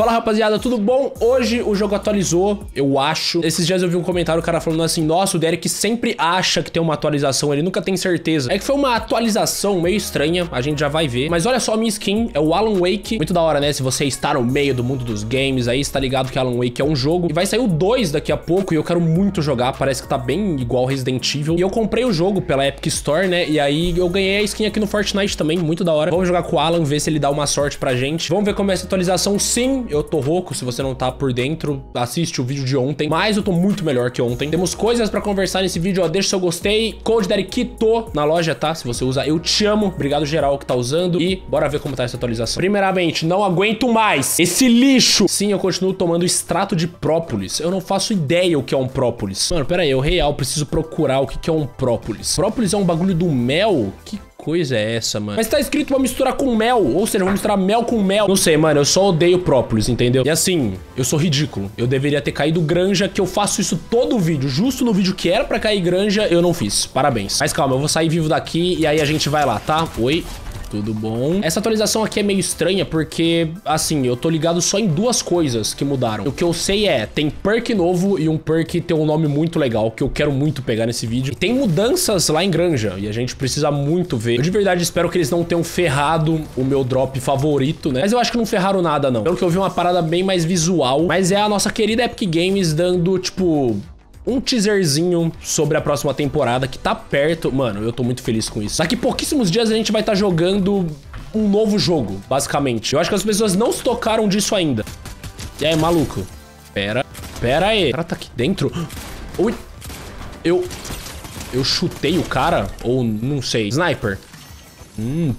Fala rapaziada, tudo bom? Hoje o jogo atualizou, eu acho. Esses dias eu vi um comentário, o cara falando assim: nossa, o Daryki sempre acha que tem uma atualização, ele nunca tem certeza. É que foi uma atualização meio estranha, a gente já vai ver. Mas olha só a minha skin, é o Alan Wake. Muito da hora, né? Se você está no meio do mundo dos games aí, está ligado que Alan Wake é um jogo. E vai sair o 2 daqui a pouco e eu quero muito jogar, parece que tá bem igual Resident Evil. E eu comprei o jogo pela Epic Store, né? E aí eu ganhei a skin aqui no Fortnite também, muito da hora. Vamos jogar com o Alan, ver se ele dá uma sorte pra gente. Vamos ver como é essa atualização, sim. Eu tô rouco, se você não tá por dentro, assiste o vídeo de ontem, mas eu tô muito melhor que ontem. Temos coisas pra conversar nesse vídeo, ó, deixa o seu gostei, Code Daryki na loja, tá? Se você usa, eu te amo, obrigado geral que tá usando e bora ver como tá essa atualização. Primeiramente, não aguento mais esse lixo. Sim, eu continuo tomando extrato de própolis, eu não faço ideia o que é um própolis. Mano, pera aí, eu real preciso procurar o que é um própolis. Própolis é um bagulho do mel? Que coisa é essa, mano? Mas tá escrito pra misturar com mel, ou seja, vou misturar mel com mel. Não sei, mano, eu só odeio própolis, entendeu? E assim, eu sou ridículo. Eu deveria ter caído granja, que eu faço isso todo o vídeo. Justo no vídeo que era pra cair granja, eu não fiz. Parabéns. Mas calma, eu vou sair vivo daqui e aí a gente vai lá, tá? Oi. Tudo bom? Essa atualização aqui é meio estranha porque, assim, eu tô ligado só em duas coisas que mudaram. O que eu sei é, tem perk novo e um perk tem um nome muito legal, que eu quero muito pegar nesse vídeo. E tem mudanças lá em granja e a gente precisa muito ver. Eu de verdade espero que eles não tenham ferrado o meu drop favorito, né? Mas eu acho que não ferraram nada, não. Pelo que eu vi, uma parada bem mais visual. Mas é a nossa querida Epic Games dando, tipo, um teaserzinho sobre a próxima temporada que tá perto. Mano, eu tô muito feliz com isso. Daqui pouquíssimos dias a gente vai estar jogando um novo jogo, basicamente. Eu acho que as pessoas não se tocaram disso ainda. E aí, maluco? Pera aí. O cara tá aqui dentro? Ui. Eu chutei o cara? Ou não sei. Sniper.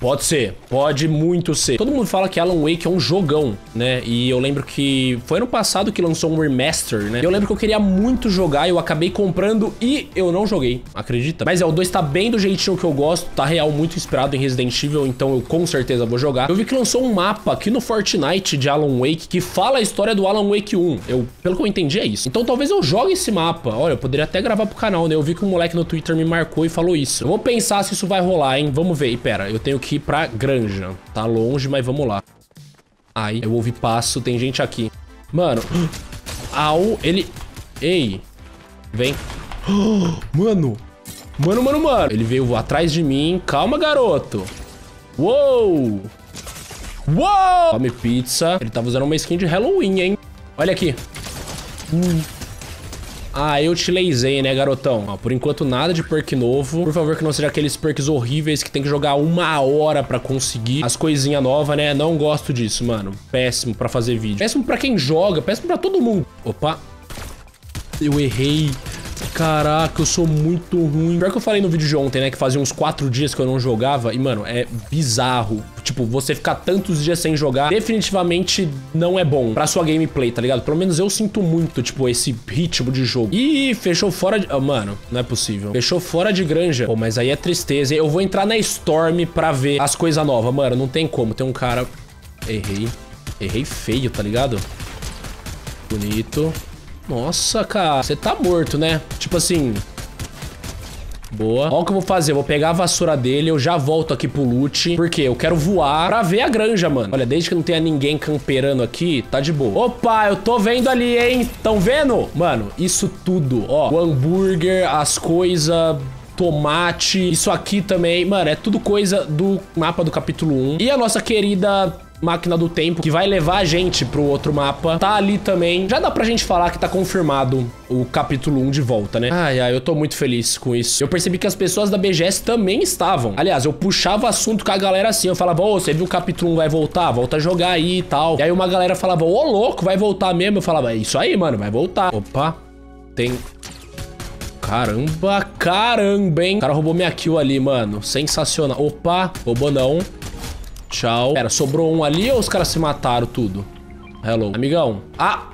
Pode ser, pode muito ser. Todo mundo fala que Alan Wake é um jogão, né? E eu lembro que foi ano passado que lançou um remaster, né? Eu lembro que eu queria muito jogar, eu acabei comprando e eu não joguei, acredita? Mas é, o 2 tá bem do jeitinho que eu gosto, tá real muito inspirado em Resident Evil, então eu com certeza vou jogar. Eu vi que lançou um mapa aqui no Fortnite de Alan Wake que fala a história do Alan Wake 1. Pelo que eu entendi, é isso. Então talvez eu jogue esse mapa. Olha, eu poderia até gravar pro canal, né? Eu vi que um moleque no Twitter me marcou e falou isso. Eu vou pensar se isso vai rolar, hein? Vamos ver. E pera, eu tenho que ir pra granja. Tá longe, mas vamos lá. Ai, eu ouvi passo, tem gente aqui. Mano. Au, ele... Ei. Vem. Mano. Mano. Ele veio atrás de mim. Calma, garoto. Uou. Uou. Come pizza. Ele tava usando uma skin de Halloween, hein. Olha aqui. Ah, eu te leisei, né, garotão? Ó, por enquanto, nada de perk novo. Por favor, que não seja aqueles perks horríveis que tem que jogar uma hora pra conseguir as coisinhas novas, né? Não gosto disso, mano. Péssimo pra fazer vídeo. Péssimo pra quem joga, péssimo pra todo mundo. Opa. Eu errei. Caraca, eu sou muito ruim. Pior que eu falei no vídeo de ontem, né? Que fazia uns 4 dias que eu não jogava. E, mano, é bizarro. Tipo, você ficar tantos dias sem jogar definitivamente não é bom pra sua gameplay, tá ligado? Pelo menos eu sinto muito, tipo, esse ritmo de jogo. Ih, fechou fora de... Oh, mano, não é possível. Fechou fora de granja. Pô, mas aí é tristeza. Eu vou entrar na Storm pra ver as coisas novas. Mano, não tem como. Tem um cara... Errei. Errei feio, tá ligado? Bonito. Nossa, cara, você tá morto, né? Tipo assim... Boa. Olha o que eu vou fazer, eu vou pegar a vassoura dele, eu já volto aqui pro loot, porque eu quero voar pra ver a granja, mano. Olha, desde que não tenha ninguém camperando aqui, tá de boa. Opa, eu tô vendo ali, hein? Tão vendo? Mano, isso tudo, ó. O hambúrguer, as coisas... Tomate, isso aqui também. Mano, é tudo coisa do mapa do capítulo 1. E a nossa querida... máquina do tempo, que vai levar a gente pro outro mapa. Tá ali também. Já dá pra gente falar que tá confirmado o capítulo 1 de volta, né? Ai, eu tô muito feliz com isso. Eu percebi que as pessoas da BGS também estavam. Aliás, eu puxava assunto com a galera assim. Eu falava, ô, você viu o capítulo 1, vai voltar? Volta a jogar aí e tal. E aí uma galera falava, ô, louco, vai voltar mesmo? Eu falava, é isso aí, mano, vai voltar. Opa, tem... Caramba, hein? O cara roubou minha kill ali, mano. Sensacional. Opa, roubou não. Tchau. Pera, sobrou um ali ou os caras se mataram tudo? Hello. Amigão. Ah!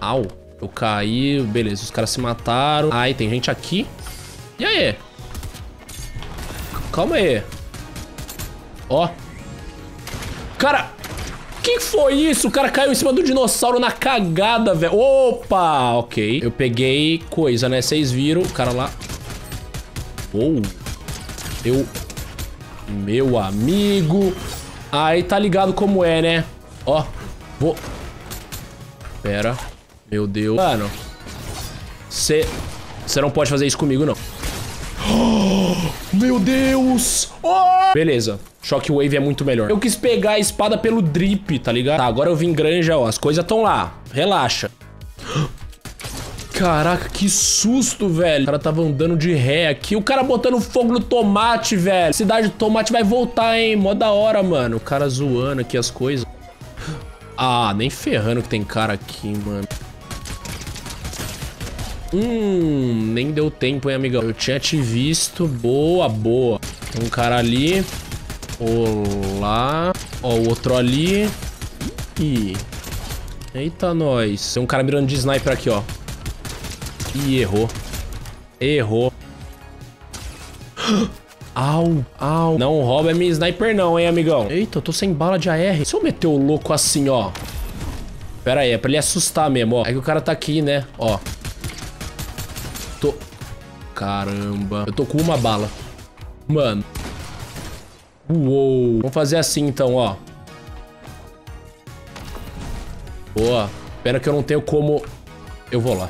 Au. Eu caí. Beleza, os caras se mataram. Ai, tem gente aqui. E aí? Calma aí. Ó. Cara, que foi isso? O cara caiu em cima do dinossauro na cagada, velho. Opa! Ok. Eu peguei coisa, né? Vocês viram. O cara lá. Uou. Eu... Meu amigo... Aí tá ligado como é, né? Ó, vou... Pera. Meu Deus. Mano. Você não pode fazer isso comigo, não. Oh, meu Deus. Oh. Beleza. Shockwave é muito melhor. Eu quis pegar a espada pelo drip, tá ligado? Tá, agora eu vim granja, ó. As coisas estão lá. Relaxa. Caraca, que susto, velho. O cara tava andando de ré aqui. O cara botando fogo no tomate, velho. Cidade do Tomate vai voltar, hein? Mó da hora, mano. O cara zoando aqui as coisas. Ah, nem ferrando que tem cara aqui, mano. Nem deu tempo, hein, amigão. Eu tinha te visto. Boa, boa. Tem um cara ali. Olá. Ó, o outro ali. Ih. Eita, nós. Tem um cara mirando de sniper aqui, ó. Ih, errou. Errou. Au, au. Não rouba a minha sniper não, hein, amigão. Eita, eu tô sem bala de AR. Se eu meter o louco assim, ó. Pera aí, é pra ele assustar mesmo, ó. É que o cara tá aqui, né, ó. Tô... Caramba. Eu tô com uma bala. Mano. Uou. Vamos fazer assim, então, ó. Boa. Pena que eu não tenho como... Eu vou lá.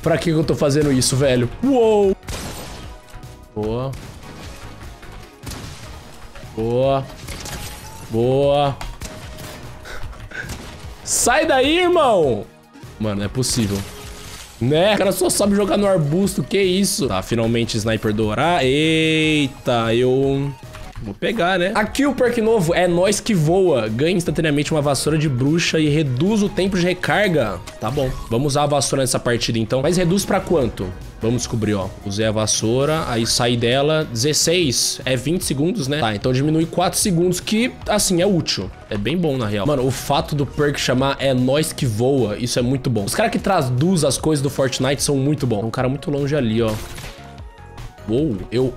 Pra que eu tô fazendo isso, velho? Uou! Boa. Boa. Boa. Sai daí, irmão! Mano, não é possível. Né? O cara só sabe jogar no arbusto, que isso? Tá, finalmente sniper dourar. Eita, eu... Vou pegar, né? Aqui o perk novo é Nós que Voa. Ganha instantaneamente uma vassoura de bruxa e reduz o tempo de recarga. Tá bom. Vamos usar a vassoura nessa partida, então. Mas reduz pra quanto? Vamos descobrir, ó. Usei a vassoura, aí saí dela. 16. É 20 segundos, né? Tá, então diminui 4 segundos, que, assim, é útil. É bem bom, na real. Mano, o fato do perk chamar É Nós que Voa, isso é muito bom. Os caras que traduzem as coisas do Fortnite são muito bons. Tem um cara muito longe ali, ó. Uou, eu...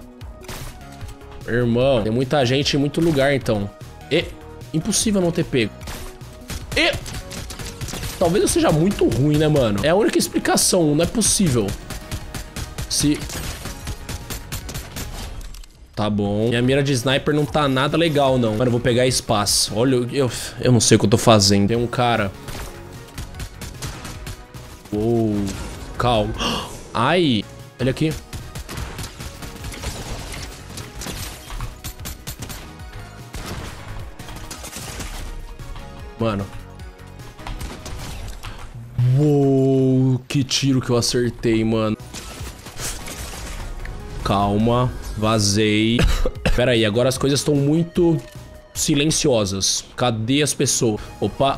Irmão, tem muita gente em muito lugar, então. E... Impossível não ter pego. E... Talvez eu seja muito ruim, né, mano? É a única explicação, não é possível. Se... Tá bom. Minha mira de sniper não tá nada legal, não. Mano, eu vou pegar espaço. Olha, eu não sei o que eu tô fazendo. Tem um cara. Uou. Calma. Ai. Olha aqui. Mano. Uou, que tiro que eu acertei, mano. Calma, vazei. Pera aí, agora as coisas estão muito silenciosas. Cadê as pessoas? Opa.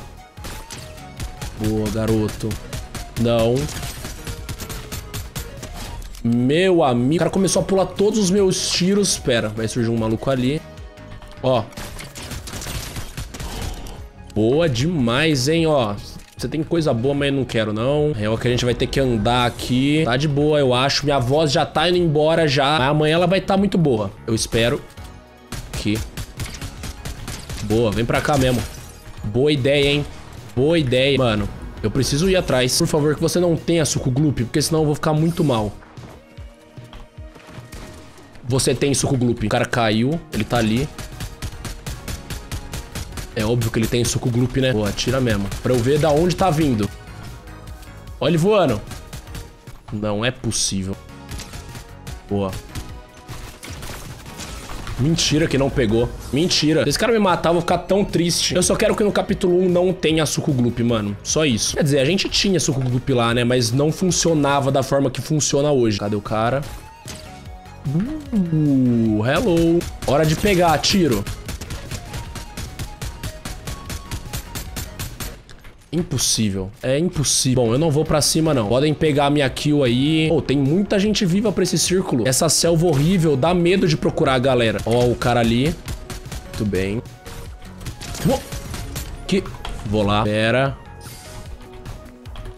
Boa, garoto. Não. Meu amigo. O cara começou a pular todos os meus tiros. Pera, vai surgir um maluco ali. Ó. Boa demais, hein, ó. Você tem coisa boa, mas eu não quero, não. É o que a gente vai ter que andar aqui. Tá de boa, eu acho. Minha voz já tá indo embora já. Mas amanhã ela vai tá muito boa. Eu espero. Aqui. Boa, vem pra cá mesmo. Boa ideia, hein. Boa ideia. Mano, eu preciso ir atrás. Por favor, que você não tenha suco gloop, porque senão eu vou ficar muito mal. Você tem suco gloop. O cara caiu, ele tá ali. É óbvio que ele tem suco gloop, né? Boa, atira mesmo. Pra eu ver da onde tá vindo. Olha ele voando. Não é possível. Boa. Mentira que não pegou. Mentira. Se esse cara me matar, eu vou ficar tão triste. Eu só quero que no capítulo 1 não tenha suco gloop, mano. Só isso. Quer dizer, a gente tinha suco gloop lá, né? Mas não funcionava da forma que funciona hoje. Cadê o cara? Hello. Hora de pegar, tiro. Impossível. É impossível. Bom, eu não vou pra cima, não. Podem pegar a minha kill aí. Pô, tem muita gente viva pra esse círculo. Essa selva horrível dá medo de procurar a galera. Ó, o cara ali. Muito bem. Uou. Que... Vou lá. Pera.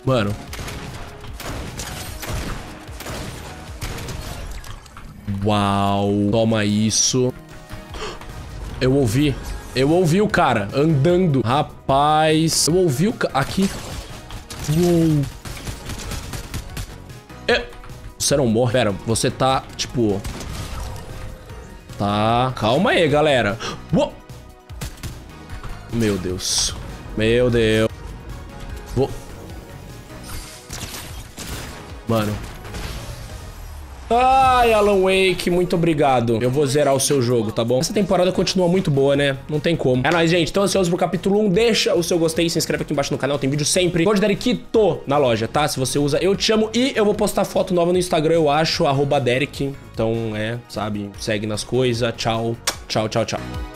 Mano. Uau. Toma isso. Eu ouvi. Eu ouvi o cara andando. Rapaz. Eu ouvi o cara... Aqui. Uou. Você não morre. Pera, você tá, tipo... Tá. Calma aí, galera. Uou. Meu Deus. Meu Deus. Vou... Mano. Ai, Alan Wake, muito obrigado. Eu vou zerar o seu jogo, tá bom? Essa temporada continua muito boa, né? Não tem como. É nóis, gente. Tô ansioso pro capítulo 1. Deixa o seu gostei, se inscreve aqui embaixo no canal. Tem vídeo sempre. Code Daryki na loja, tá? Se você usa, eu te amo. E eu vou postar foto nova no Instagram, eu acho, @Daryki. Então, sabe? Segue nas coisas. Tchau. Tchau, tchau, tchau.